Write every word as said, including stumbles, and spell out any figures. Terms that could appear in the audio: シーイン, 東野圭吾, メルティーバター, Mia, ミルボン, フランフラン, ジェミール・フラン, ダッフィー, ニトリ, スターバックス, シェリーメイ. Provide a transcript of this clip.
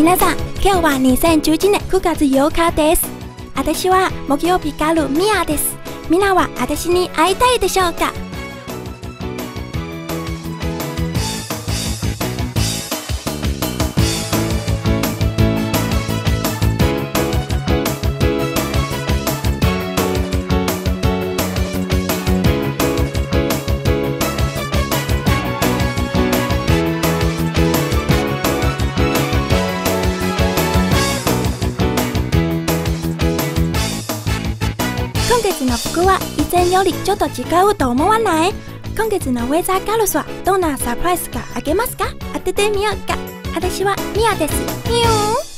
皆さん、今日はにせんじゅういちねんくがつようかです。私は木曜日ガルミアです。みんなは私に会いたいでしょうか？今月の服は以前よりちょっと違うと思わない？今月のウェザーガルスはどんなサプライズがあげますか？当ててみようか。私はミアです。みよーん。